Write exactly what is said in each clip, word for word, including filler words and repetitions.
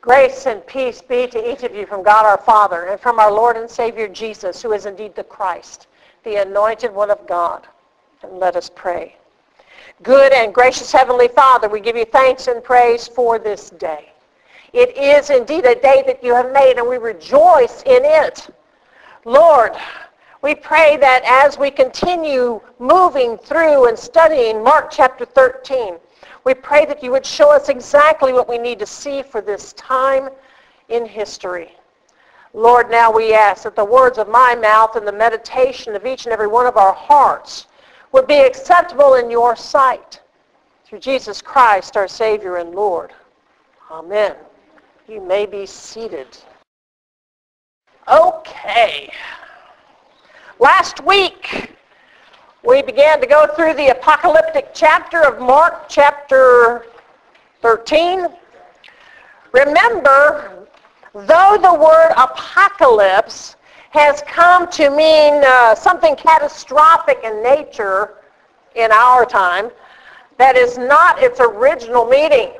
Grace and peace be to each of you from God our Father and from our Lord and Savior Jesus, who is indeed the Christ, the anointed one of God. And let us pray. Good and gracious Heavenly Father, we give you thanks and praise for this day. It is indeed a day that you have made, and we rejoice in it. Lord, we pray that as we continue moving through and studying Mark chapter thirteen, we pray that you would show us exactly what we need to see for this time in history. Lord, now we ask that the words of my mouth and the meditation of each and every one of our hearts would be acceptable in your sight. Through Jesus Christ, our Savior and Lord. Amen. You may be seated. Okay. Last week, we began to go through the apocalyptic chapter of Mark, chapter thirteen. Remember, though the word apocalypse has come to mean uh, something catastrophic in nature in our time, that is not its original meaning.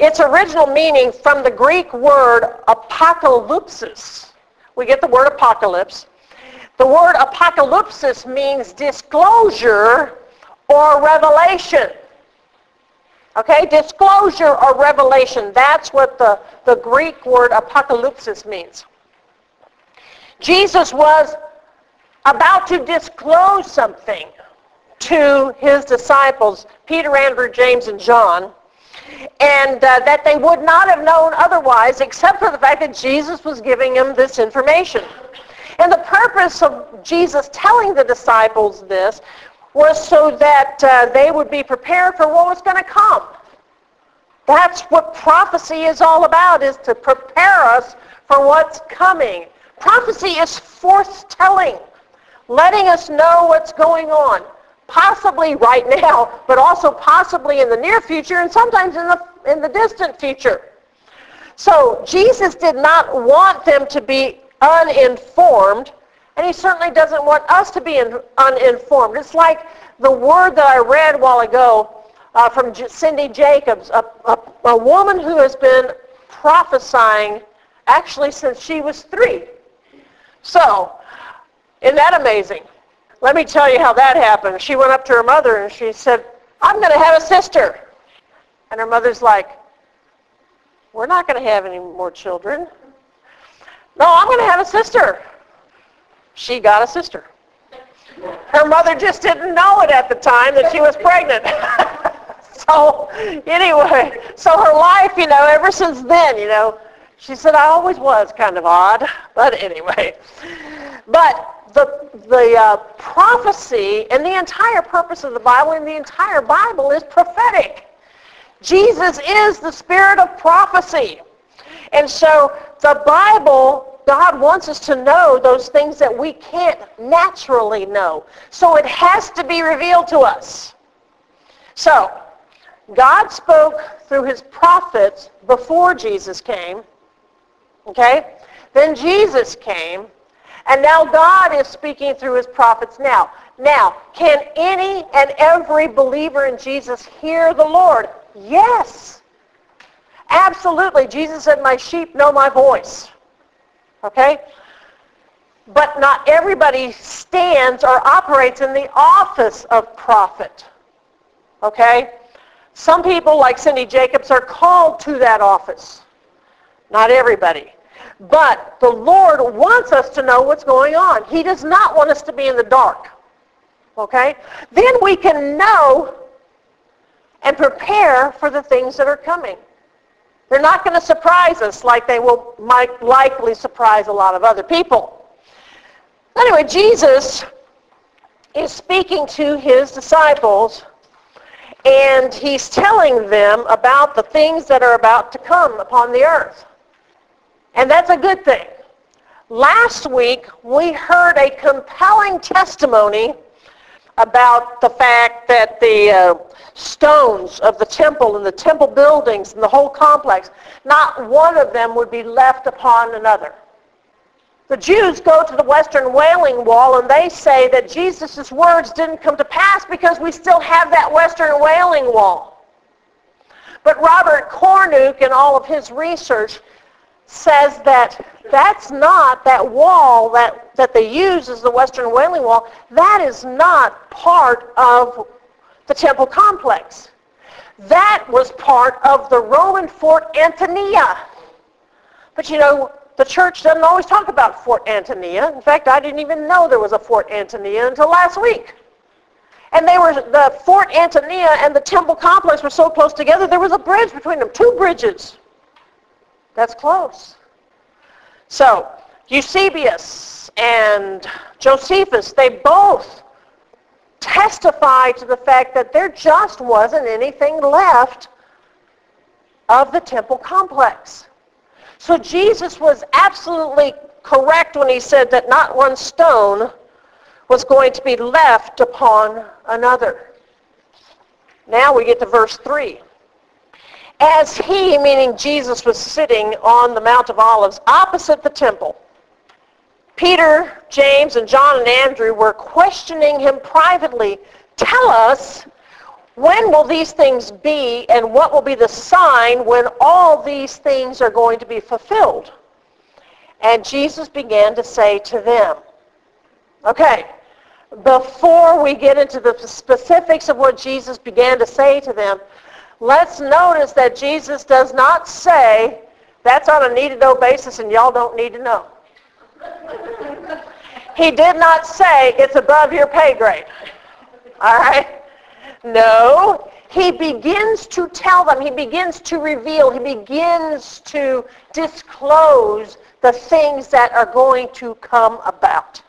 Its original meaning from the Greek word apokalypsis. We get the word apocalypse. The word apocalypsis means disclosure or revelation. Okay, disclosure or revelation. That's what the, the Greek word apocalypsis means. Jesus was about to disclose something to his disciples, Peter, Andrew, James, and John, and uh, that they would not have known otherwise except for the fact that Jesus was giving them this information. And the purpose of Jesus telling the disciples this was so that uh, they would be prepared for what was going to come. That's what prophecy is all about, is to prepare us for what's coming. Prophecy is forth-telling, letting us know what's going on, possibly right now, but also possibly in the near future and sometimes in the, in the distant future. So Jesus did not want them to be uninformed, and he certainly doesn't want us to be in, uninformed. It's like the word that I read a while ago uh, from J- Cindy Jacobs, a, a, a woman who has been prophesying actually since she was three. So, isn't that amazing? Let me tell you how that happened. She went up to her mother and she said, "I'm going to have a sister." And her mother's like, "We're not going to have any more children." "No, I'm going to have a sister." She got a sister. Her mother just didn't know it at the time that she was pregnant. So anyway, so her life, you know, ever since then, you know, she said, "I always was kind of odd." But anyway, but the, the uh, prophecy and the entire purpose of the Bible and the entire Bible is prophetic. Jesus is the spirit of prophecy. And so the Bible, God wants us to know those things that we can't naturally know. So it has to be revealed to us. So God spoke through his prophets before Jesus came. Okay? Then Jesus came. And now God is speaking through his prophets now. Now, can any and every believer in Jesus hear the Lord? Yes. Absolutely. Jesus said, "My sheep know my voice." Okay? But not everybody stands or operates in the office of prophet. Okay? Some people, like Cindy Jacobs, are called to that office. Not everybody. But the Lord wants us to know what's going on. He does not want us to be in the dark. Okay? Then we can know and prepare for the things that are coming. They're not going to surprise us like they will might likely surprise a lot of other people. Anyway, Jesus is speaking to his disciples, and he's telling them about the things that are about to come upon the earth. And that's a good thing. Last week, we heard a compelling testimony about the fact that the uh, stones of the temple and the temple buildings and the whole complex, not one of them would be left upon another. The Jews go to the Western Wailing Wall and they say that Jesus' words didn't come to pass because we still have that Western Wailing Wall. But Robert Cornuke, in all of his research, says that that's not, that wall that, that they use as the Western Wailing Wall, that is not part of the temple complex. That was part of the Roman Fort Antonia. But you know, the church doesn't always talk about Fort Antonia. In fact, I didn't even know there was a Fort Antonia until last week. And they were, the Fort Antonia and the temple complex were so close together, there was a bridge between them, two bridges. That's close. So Eusebius and Josephus, they both testify to the fact that there just wasn't anything left of the temple complex. So Jesus was absolutely correct when he said that not one stone was going to be left upon another. Now we get to verse three. As he, meaning Jesus, was sitting on the Mount of Olives opposite the temple, Peter, James, and John and Andrew were questioning him privately. Tell us, when will these things be, and what will be the sign when all these things are going to be fulfilled? And Jesus began to say to them, okay, before we get into the specifics of what Jesus began to say to them, let's notice that Jesus does not say, that's on a need-to-know basis and y'all don't need to know. He did not say, it's above your pay grade. All right? No. He begins to tell them, he begins to reveal, he begins to disclose the things that are going to come about.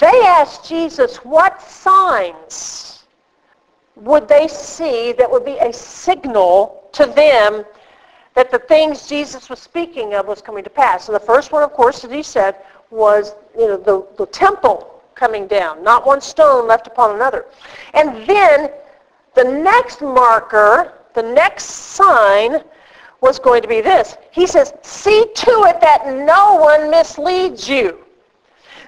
They asked Jesus, what signs would they see that would be a signal to them that the things Jesus was speaking of was coming to pass? And the first one, of course, that he said was, you know, the, the temple coming down, not one stone left upon another. And then the next marker, the next sign was going to be this. He says, see to it that no one misleads you.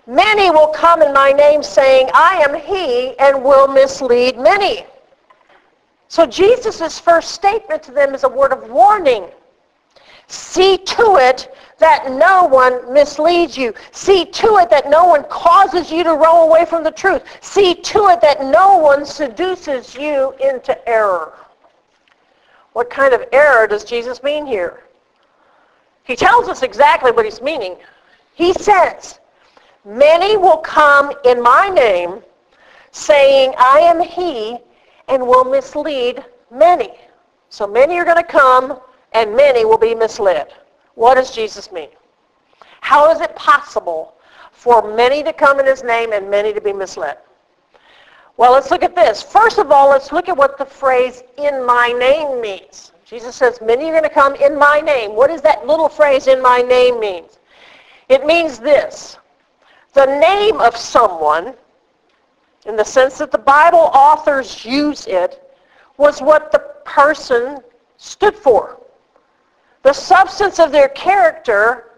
Many will come in my name saying, I am he, and will mislead many. So Jesus' first statement to them is a word of warning. See to it that no one misleads you. See to it that no one causes you to roll away from the truth. See to it that no one seduces you into error. What kind of error does Jesus mean here? He tells us exactly what he's meaning. He says, many will come in my name saying, I am he, and will mislead many. So many are going to come, and many will be misled. What does Jesus mean? How is it possible for many to come in his name and many to be misled? Well, let's look at this. First of all, let's look at what the phrase in my name means. Jesus says, many are going to come in my name. What does that little phrase in my name mean? It means this. The name of someone, in the sense that the Bible authors use it, was what the person stood for, the substance of their character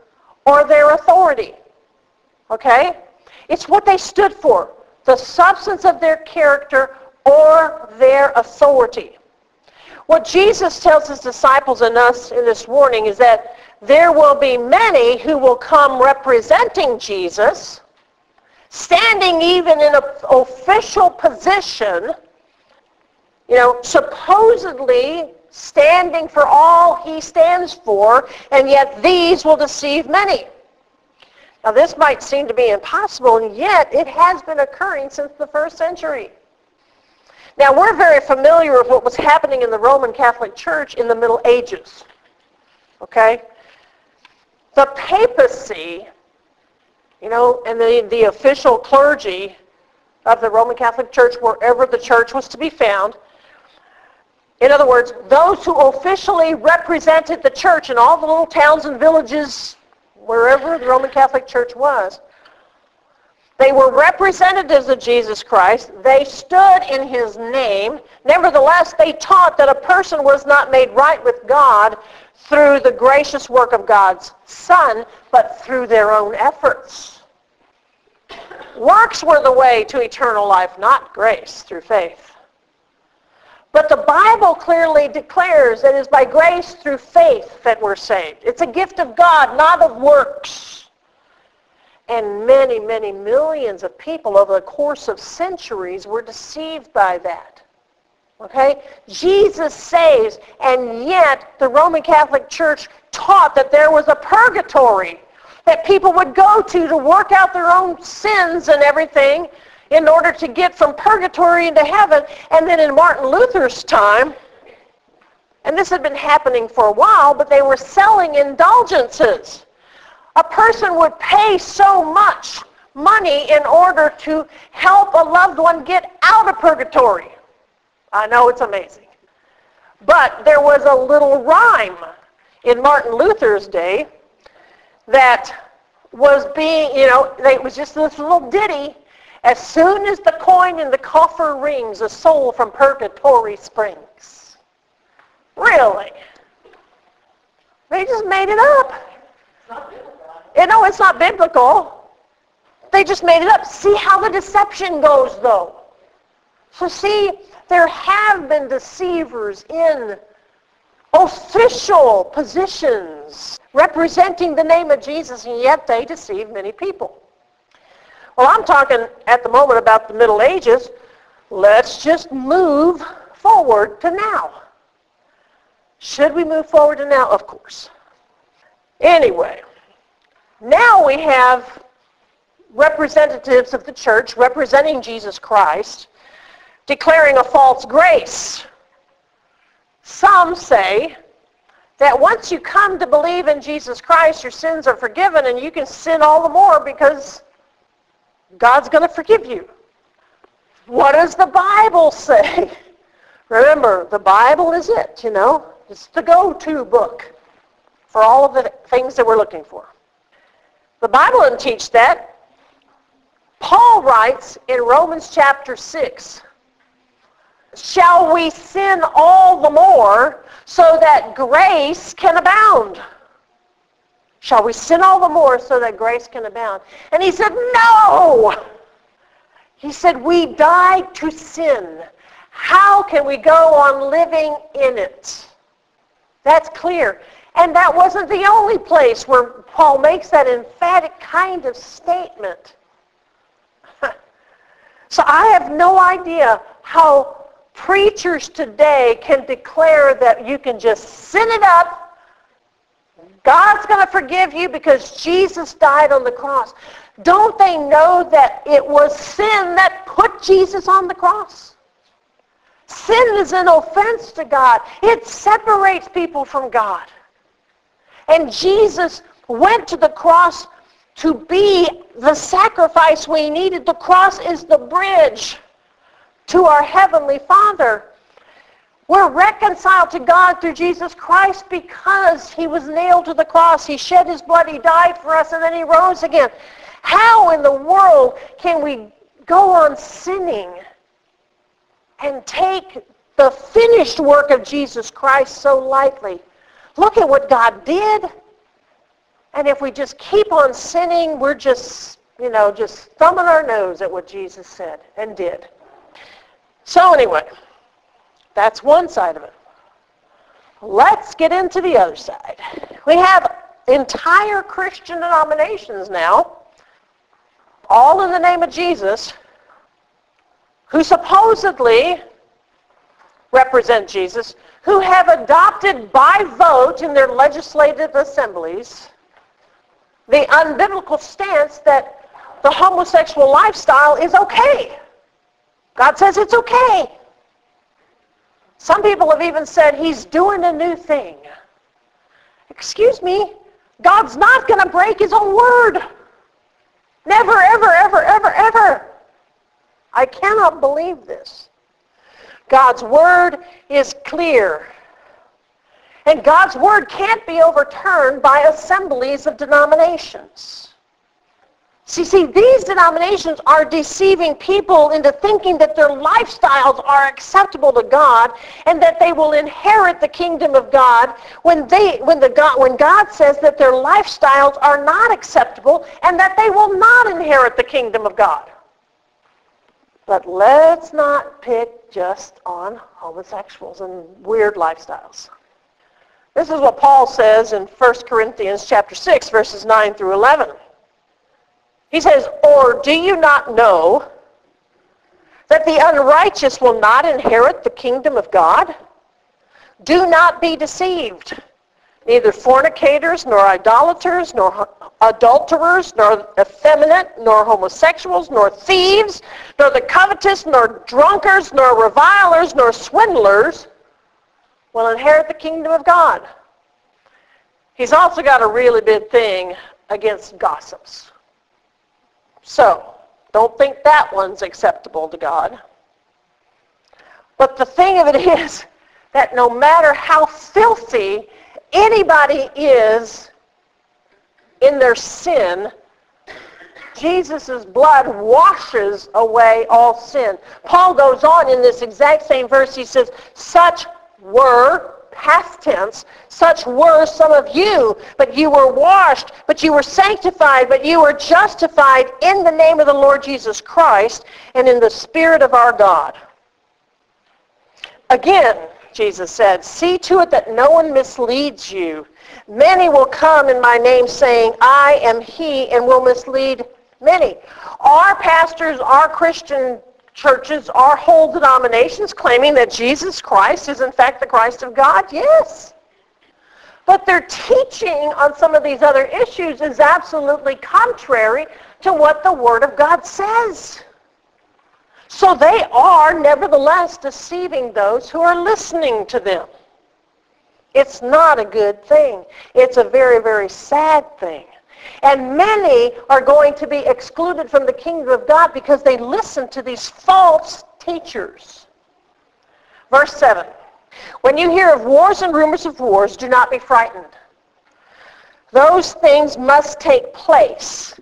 or their authority. Okay? It's what they stood for, the substance of their character or their authority. What Jesus tells his disciples and us in this warning is that there will be many who will come representing Jesus, standing even in an official position, you know, supposedly standing for all he stands for, and yet these will deceive many. Now, this might seem to be impossible, and yet it has been occurring since the first century. Now, we're very familiar with what was happening in the Roman Catholic Church in the Middle Ages, okay? The papacy, you know, and the, the official clergy of the Roman Catholic Church, wherever the church was to be found. In other words, those who officially represented the church in all the little towns and villages, wherever the Roman Catholic Church was, they were representatives of Jesus Christ. They stood in his name. Nevertheless, they taught that a person was not made right with God through the gracious work of God's Son, but through their own efforts. Works were the way to eternal life, not grace through faith. But the Bible clearly declares it is by grace through faith that we're saved. It's a gift of God, not of works. And many, many millions of people over the course of centuries were deceived by that. Okay? Jesus saves, and yet the Roman Catholic Church taught that there was a purgatory that people would go to to work out their own sins and everything in order to get from purgatory into heaven. And then in Martin Luther's time, and this had been happening for a while, but they were selling indulgences. A person would pay so much money in order to help a loved one get out of purgatory. I know it's amazing. But there was a little rhyme in Martin Luther's day that was being, you know, it was just this little ditty. As soon as the coin in the coffer rings, a soul from purgatory springs. Really? They just made it up. It's not biblical. You know, it's not biblical. They just made it up. See how the deception goes, though. So see, there have been deceivers in official positions representing the name of Jesus, and yet they deceive many people. Well, I'm talking at the moment about the Middle Ages. Let's just move forward to now. Should we move forward to now? Of course. Anyway, now we have representatives of the church representing Jesus Christ declaring a false grace. Some say that once you come to believe in Jesus Christ, your sins are forgiven, and you can sin all the more because God's going to forgive you. What does the Bible say? Remember, the Bible is it, you know. It's the go-to book for all of the things that we're looking for. The Bible doesn't teach that. Paul writes in Romans chapter six, shall we sin all the more so that grace can abound? Shall we sin all the more so that grace can abound? And he said, no! He said, we died to sin. How can we go on living in it? That's clear. And that wasn't the only place where Paul makes that emphatic kind of statement. So I have no idea how preachers today can declare that you can just sin it up, God's going to forgive you because Jesus died on the cross. Don't they know that it was sin that put Jesus on the cross? Sin is an offense to God. It separates people from God. And Jesus went to the cross to be the sacrifice we needed. The cross is the bridge to our Heavenly Father. We're reconciled to God through Jesus Christ because he was nailed to the cross. He shed his blood. He died for us, and then he rose again. How in the world can we go on sinning and take the finished work of Jesus Christ so lightly? Look at what God did. And if we just keep on sinning, we're just, you know, just thumbing our nose at what Jesus said and did. So anyway, that's one side of it. Let's get into the other side. We have entire Christian denominations now, all in the name of Jesus, who supposedly represent Jesus, who have adopted by vote in their legislative assemblies the unbiblical stance that the homosexual lifestyle is okay. God says it's okay. Some people have even said he's doing a new thing. Excuse me, God's not going to break his own word. Never, ever, ever, ever, ever. I cannot believe this. God's word is clear. And God's word can't be overturned by assemblies of denominations. See, see, these denominations are deceiving people into thinking that their lifestyles are acceptable to God and that they will inherit the kingdom of God when they, when the God, when God says that their lifestyles are not acceptable and that they will not inherit the kingdom of God. But let's not pick just on homosexuals and weird lifestyles. This is what Paul says in First Corinthians chapter six, verses nine through eleven. He says, "Or do you not know that the unrighteous will not inherit the kingdom of God? Do not be deceived. Neither fornicators, nor idolaters, nor adulterers, nor effeminate, nor homosexuals, nor thieves, nor the covetous, nor drunkards, nor revilers, nor swindlers will inherit the kingdom of God." He's also got a really big thing against gossips. So, don't think that one's acceptable to God. But the thing of it is that no matter how filthy anybody is in their sin, Jesus' blood washes away all sin. Paul goes on in this exact same verse. He says, "Such were," past tense, "such were some of you, but you were washed, but you were sanctified, but you were justified in the name of the Lord Jesus Christ and in the Spirit of our God." Again, Jesus said, "See to it that no one misleads you. Many will come in my name saying, 'I am he,' and will mislead many." Our pastors, our Christian churches, our whole denominations claiming that Jesus Christ is in fact the Christ of God, yes. But their teaching on some of these other issues is absolutely contrary to what the Word of God says. So they are nevertheless deceiving those who are listening to them. It's not a good thing. It's a very, very sad thing. And many are going to be excluded from the kingdom of God because they listen to these false teachers. Verse seven, "When you hear of wars and rumors of wars, do not be frightened. Those things must take place,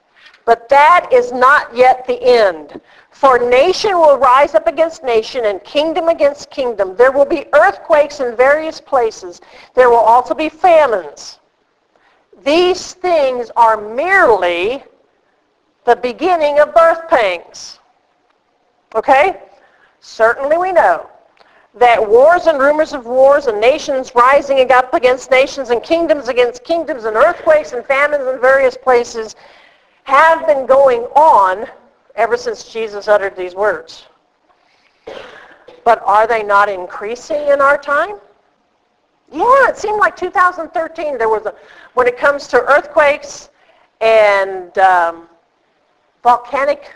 but that is not yet the end. For nation will rise up against nation and kingdom against kingdom. There will be earthquakes in various places. There will also be famines. These things are merely the beginning of birth pangs." Okay? Certainly we know that wars and rumors of wars and nations rising up against nations and kingdoms against kingdoms and earthquakes and famines in various places have been going on ever since Jesus uttered these words. But are they not increasing in our time? Yeah, it seemed like two thousand thirteen there was a, when it comes to earthquakes and um, volcanic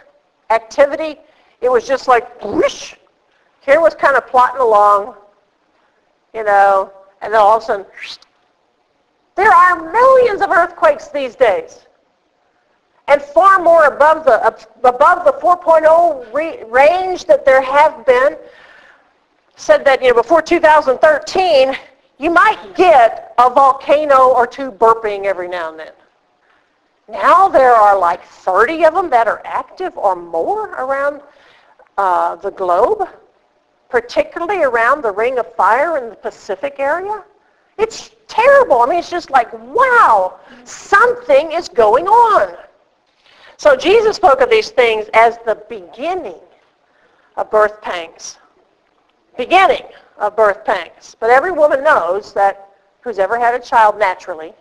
activity, it was just like, whoosh, here was kind of plodding along, you know, and then all of a sudden, whoosh. There are millions of earthquakes these days. And far more above the above the four point oh re- range that there have been. Said that, you know, before two thousand thirteen, you might get a volcano or two burping every now and then. Now there are like thirty of them that are active or more around uh, the globe, particularly around the Ring of Fire in the Pacific area. It's terrible. I mean, it's just like, wow, something is going on. So Jesus spoke of these things as the beginning of birth pangs. Beginning of birth pangs. But every woman knows that, who's ever had a child naturally,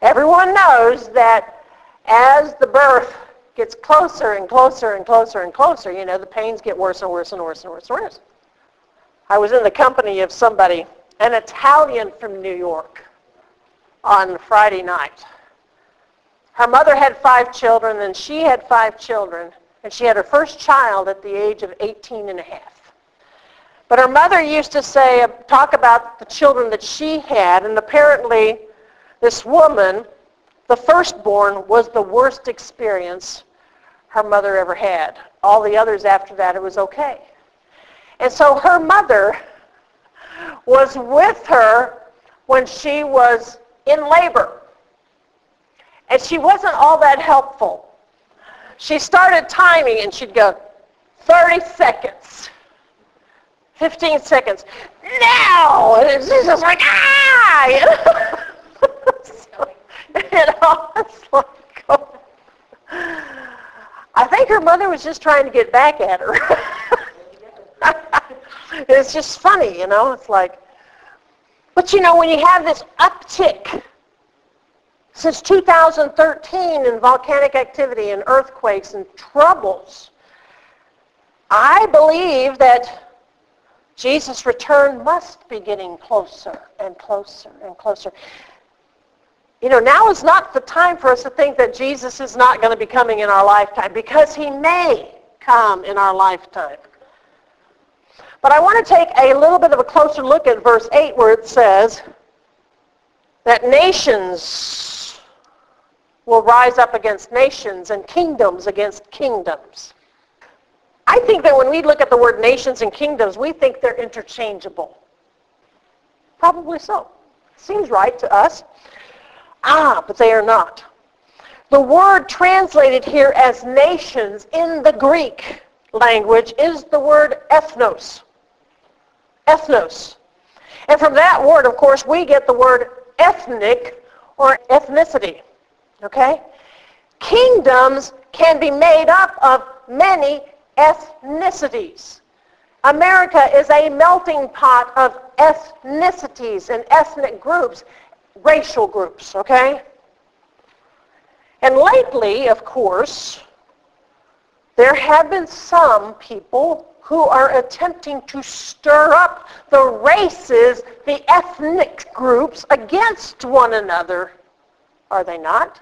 everyone knows that as the birth gets closer and closer and closer and closer, you know, the pains get worse and worse and worse and worse and worse. I was in the company of somebody, an Italian from New York, on Friday night. Her mother had five children, and she had five children, and she had her first child at the age of eighteen and a half. But her mother used to say, talk about the children that she had, and apparently this woman, the firstborn, was the worst experience her mother ever had. All the others after that, it was okay. And so her mother was with her when she was in labor. And she wasn't all that helpful. She started timing, and she'd go, thirty seconds, fifteen seconds, now! And it's just like, ah! You know? So, and I was like, oh. I think her mother was just trying to get back at her. It's just funny, you know. It's like, but you know, when you have this uptick since two thousand thirteen in volcanic activity and earthquakes and troubles, I believe that Jesus' return must be getting closer and closer and closer. You know, now is not the time for us to think that Jesus is not going to be coming in our lifetime, because he may come in our lifetime. But I want to take a little bit of a closer look at verse eight, where it says that nations will rise up against nations and kingdoms against kingdoms. I think that when we look at the word nations and kingdoms, we think they're interchangeable. Probably so. Seems right to us. Ah, but they are not. The word translated here as nations in the Greek language is the word ethnos. Ethnos. And from that word, of course, we get the word ethnic or ethnicity. Okay? Kingdoms can be made up of many ethnicities. America is a melting pot of ethnicities and ethnic groups, racial groups, okay? And lately, of course, there have been some people who are attempting to stir up the races, the ethnic groups against one another. Are they not?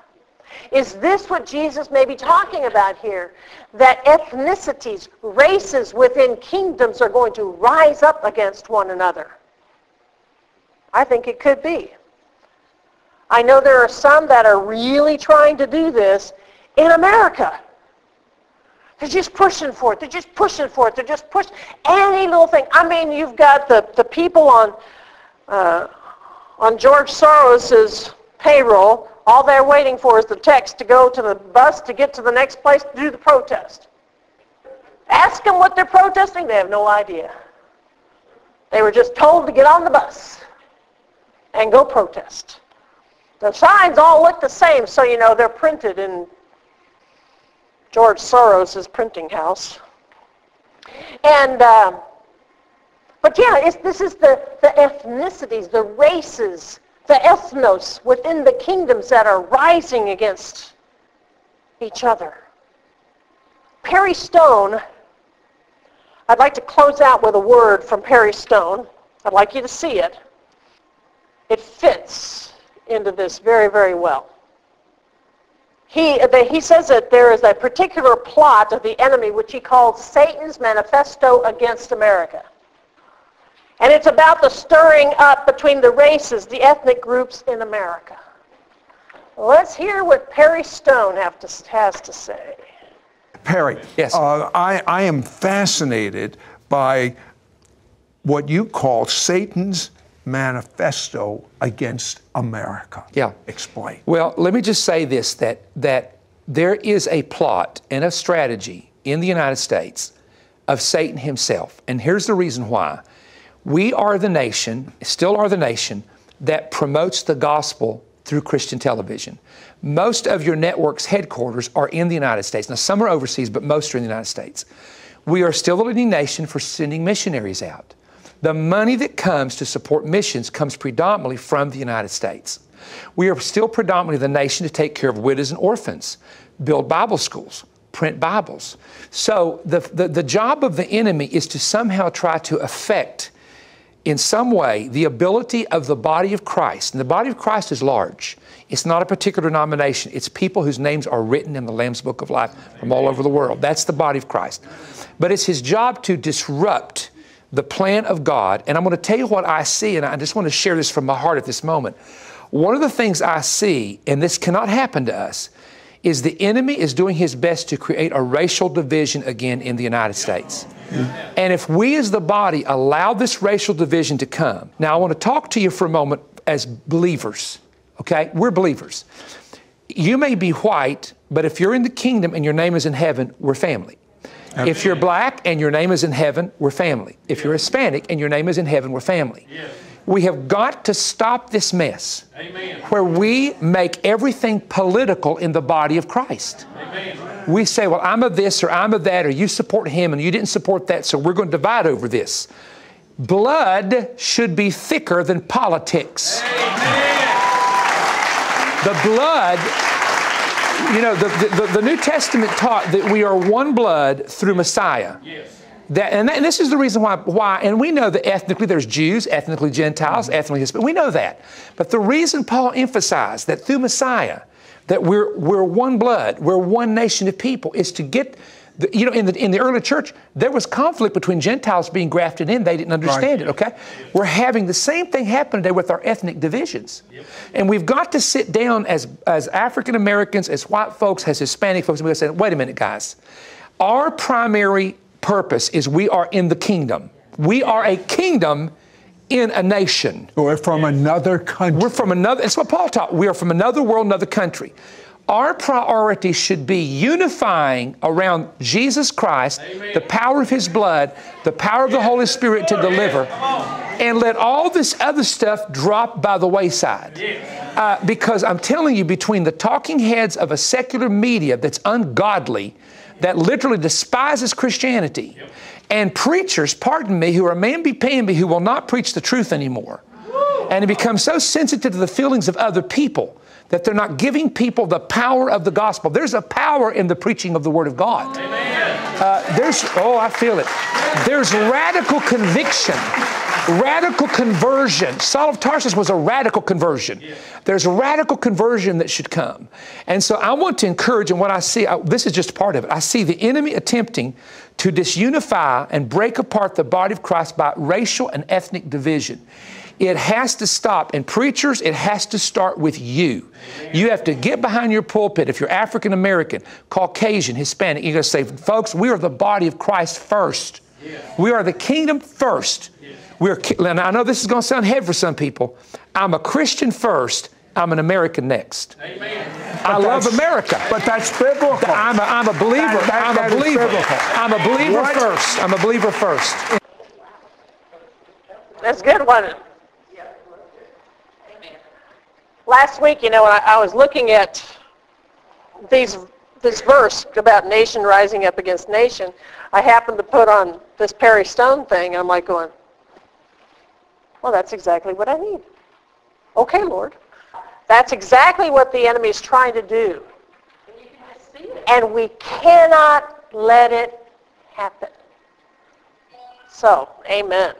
Is this what Jesus may be talking about here? That ethnicities, races within kingdoms are going to rise up against one another? I think it could be. I know there are some that are really trying to do this in America. They're just pushing for it. They're just pushing for it. They're just pushing any little thing. I mean, you've got the, the people on uh, on George Soros's payroll. All they're waiting for is the text to go to the bus to get to the next place to do the protest. Ask them what they're protesting. They have no idea. They were just told to get on the bus and go protest. The signs all look the same, so you know they're printed in George Soros' printing house. And, uh, but yeah, it's, this is the, the ethnicities, the races, the ethnos within the kingdoms that are rising against each other. Perry Stone, I'd like to close out with a word from Perry Stone. I'd like you to see it. It fits into this very, very well. He, the, he says that there is a particular plot of the enemy which he calls Satan's Manifesto Against America. And it's about the stirring up between the races, the ethnic groups in America. Let's hear what Perry Stone have to, has to say. Perry, yes. uh, I, I am fascinated by what you call Satan's Manifesto Against America. Yeah. Explain. Well, let me just say this, that, that there is a plot and a strategy in the United States of Satan himself. And here's the reason why. We are the nation, still are the nation, that promotes the gospel through Christian television. Most of your network's headquarters are in the United States. Now, some are overseas, but most are in the United States. We are still the leading nation for sending missionaries out. The money that comes to support missions comes predominantly from the United States. We are still predominantly the nation to take care of widows and orphans, build Bible schools, print Bibles. So the, the, the job of the enemy is to somehow try to affect, in some way, the ability of the body of Christ. And the body of Christ is large. It's not a particular denomination. It's people whose names are written in the Lamb's Book of Life from all over the world. That's the body of Christ. But it's his job to disrupt the plan of God. And I'm going to tell you what I see, and I just want to share this from my heart at this moment. One of the things I see, and this cannot happen to us, is the enemy is doing his best to create a racial division again in the United States. Yeah. And if we as the body allow this racial division to come, now I want to talk to you for a moment as believers, okay? We're believers. You may be white, but if you're in the kingdom and your name is in heaven, we're family. Okay. If you're black and your name is in heaven, we're family. If yeah. you're Hispanic and your name is in heaven, we're family. Yeah. We have got to stop this mess. Amen. Where we make everything political in the body of Christ. Amen. We say, well, I'm of this or I'm of that, or you support him and you didn't support that, so we're going to divide over this. Blood should be thicker than politics. Amen. The blood, you know, the, the, the New Testament taught that we are one blood through Messiah. Yes. That, and, that, and this is the reason why, why, and we know that ethnically there's Jews, ethnically Gentiles, mm-hmm. ethnically Hispanic, we know that. But the reason Paul emphasized that through Messiah, that we're, we're one blood, we're one nation of people, is to get, the, you know, in the, in the early church, there was conflict between Gentiles being grafted in. They didn't understand right. it, okay? Yes. We're having the same thing happen today with our ethnic divisions. Yep. And we've got to sit down as, as African Americans, as white folks, as Hispanic folks, and we'll say, wait a minute, guys. Our primary purpose is we are in the kingdom. We are a kingdom in a nation. We're from another country. We're from another, that's what Paul taught. We are from another world, another country. Our priority should be unifying around Jesus Christ, amen. The power of his blood, the power of the Holy Spirit to deliver, and let all this other stuff drop by the wayside. Uh, because I'm telling you, between the talking heads of a secular media that's ungodly, that literally despises Christianity, yep. and preachers, pardon me, who are mamby-pamby, who will not preach the truth anymore. Woo. And it becomes so sensitive to the feelings of other people that they're not giving people the power of the gospel. There's a power in the preaching of the Word of God. Uh, there's, oh, I feel it. There's radical conviction, radical conversion. Saul of Tarsus was a radical conversion. Yeah. There's radical conversion that should come. And so I want to encourage, and what I see, I, this is just part of it. I see the enemy attempting to disunify and break apart the body of Christ by racial and ethnic division. It has to stop. And preachers, it has to start with you. You have to get behind your pulpit. If you're African American, Caucasian, Hispanic, you're going to say, folks, we are the body of Christ first. Yeah. We are the kingdom first. Yeah. We're, and I know this is going to sound heavy for some people. I'm a Christian first. I'm an American next. Amen. I love America. But that's biblical. I'm a, I'm a believer. That, that, I'm, that a believer. I'm a believer. I'm a believer first. I'm a believer first. That's a good one. Last week, you know, I, I was looking at these, this verse about nation rising up against nation. I happened to put on this Perry Stone thing, and I'm like going, well, that's exactly what I need. Okay, Lord. That's exactly what the enemy is trying to do. And you can just see it. And we cannot let it happen. So, amen.